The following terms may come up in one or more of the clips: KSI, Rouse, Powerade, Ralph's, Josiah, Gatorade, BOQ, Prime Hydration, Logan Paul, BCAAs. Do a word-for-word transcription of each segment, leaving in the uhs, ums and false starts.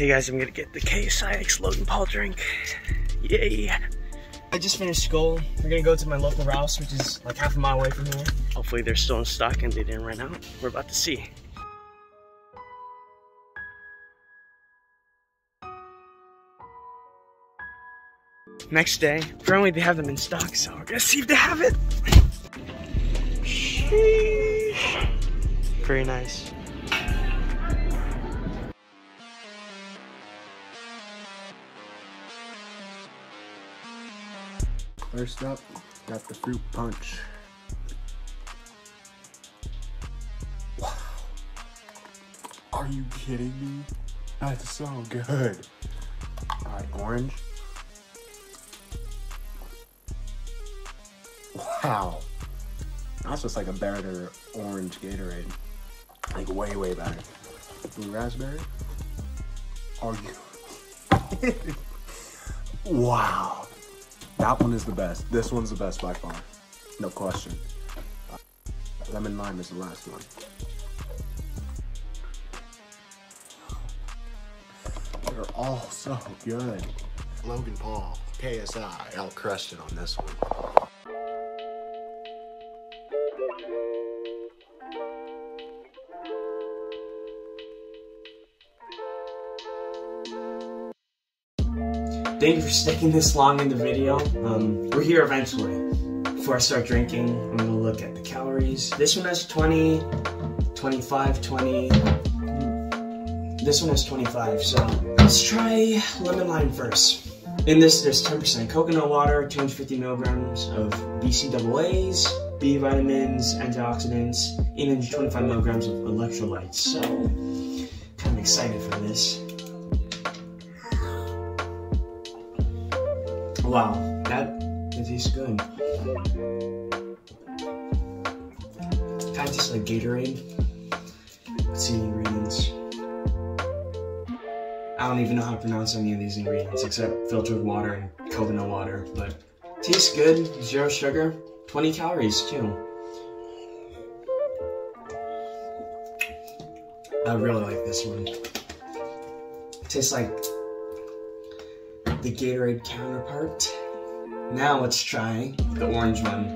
Okay guys, I'm gonna get the K S I Logan Paul drink. Yay! I just finished school. We're gonna go to my local Rouse, which is like half a mile away from here. Hopefully they're still in stock and they didn't run out. We're about to see. Next day, apparently they have them in stock, so we're gonna see if they have it. Sheesh. Very nice. First up, got the fruit punch. Wow. Are you kidding me? That's so good. All right, orange. Wow. That's just like a better orange Gatorade. Like way, way better. Blue raspberry. Are you? Wow. That one is the best. This one's the best by far. No question. Uh, lemon lime is the last one. They're all so good. Logan Paul, K S I, I'll crush it on this one. Thank you for sticking this long in the video. Um, we're here eventually. Before I start drinking, I'm gonna look at the calories. This one has twenty, twenty-five, twenty. This one has twenty-five, so let's try lemon lime first. In this, there's ten percent coconut water, two hundred fifty milligrams of B C A As, B vitamins, antioxidants, eight hundred twenty-five milligrams of electrolytes. So, kind of excited for this. Wow, that tastes good. Kind of tastes like Gatorade. Let's see the ingredients. I don't even know how to pronounce any of these ingredients except filtered water and coconut water, but tastes good, zero sugar, twenty calories too. I really like this one. It tastes like the Gatorade counterpart. Now let's try the orange one.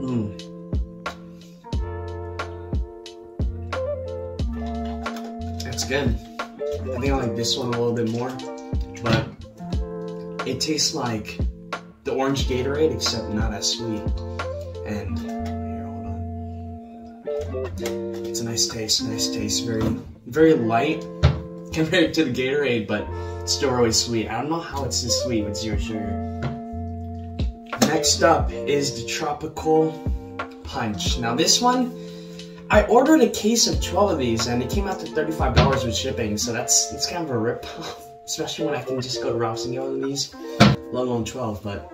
Mmm. That's good. I think I like this one a little bit more, but it tastes like the orange Gatorade except not as sweet. And here, hold on. It's a nice taste, nice taste, very Very light compared to the Gatorade, but it's still really sweet. I don't know how it's this sweet with zero sugar. Next up is the Tropical Punch. Now this one, I ordered a case of twelve of these and it came out to thirty-five dollars with shipping, so that's it's kind of a rip-off, especially when I can just go to Ralph's and get one of these, let alone twelve, but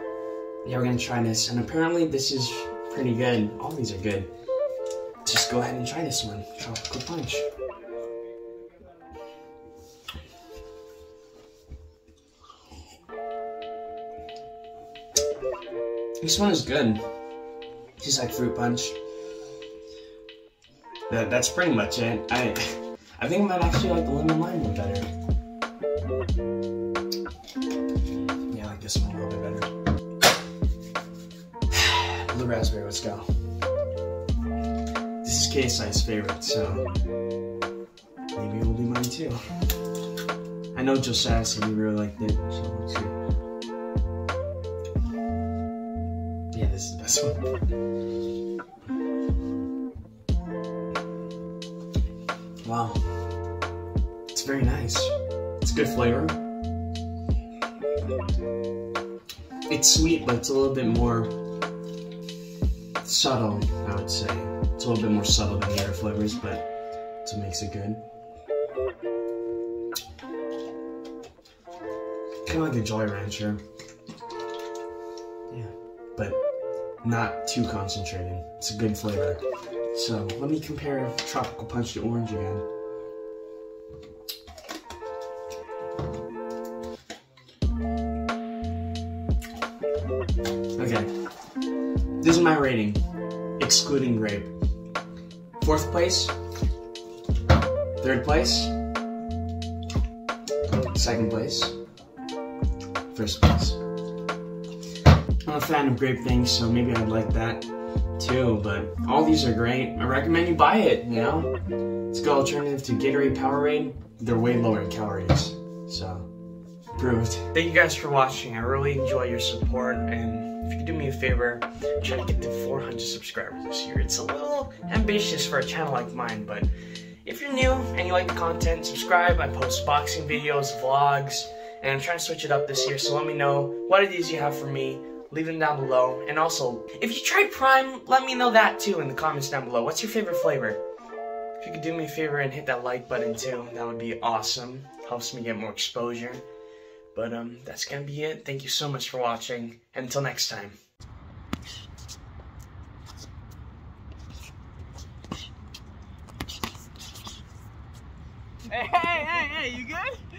yeah, we're gonna try this, and apparently this is pretty good. All these are good. Just go ahead and try this one, Tropical Punch. This one is good. Tastes like fruit punch. That, that's pretty much it. I I think I might actually like the lemon lime one better. Yeah, I like this one a little bit better. Blue raspberry, let's go. This is K S I's favorite, so maybe it will be mine too. I know Josiah said he really liked it, so let's see. Yeah, this is the best one. Wow. It's very nice. It's good flavor. It's sweet, but it's a little bit more subtle, I would say. It's a little bit more subtle than the other flavors, but that's what makes it good. Kind of like a Jolly Rancher. But not too concentrated. It's a good flavor. So let me compare Tropical Punch to orange again. Okay, this is my rating, excluding grape. fourth place, third place, second place, first place. I'm a fan of grape things, so maybe I'd like that too, but all these are great. I recommend you buy it, you know? It's a good alternative to Gatorade, Powerade. They're way lower in calories, so approved. Thank you guys for watching. I really enjoy your support, and if you could do me a favor, try to get to four hundred subscribers this year. It's a little ambitious for a channel like mine, but if you're new and you like the content, subscribe. I post boxing videos, vlogs, and I'm trying to switch it up this year, so let me know what ideas you have for me. Leave them down below. And also, if you tried Prime, let me know that too in the comments down below. What's your favorite flavor? If you could do me a favor and hit that like button too, that would be awesome. Helps me get more exposure. But um, that's gonna be it. Thank you so much for watching, and until next time. Hey, hey, hey, hey, you good?